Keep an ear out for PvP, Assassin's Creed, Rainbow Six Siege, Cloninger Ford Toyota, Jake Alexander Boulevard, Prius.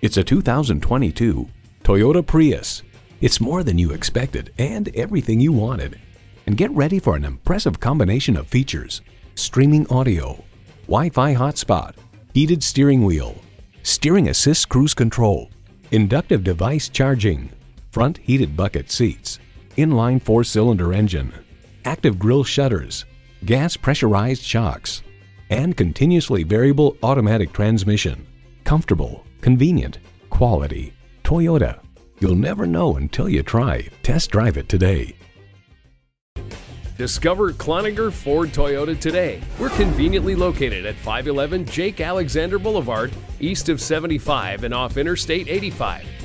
It's a 2022 Toyota Prius. It's more than you expected and everything you wanted. And get ready for an impressive combination of features: streaming audio, Wi-Fi hotspot, heated steering wheel, steering assist cruise control, inductive device charging, front heated bucket seats, inline four-cylinder engine, active grille shutters, gas pressurized shocks, and continuously variable automatic transmission. Comfortable, convenient, quality. Toyota. You'll never know until you try. Test drive it today. Discover Cloninger Ford Toyota today. We're conveniently located at 511 Jake Alexander Boulevard, east of 75 and off Interstate 85.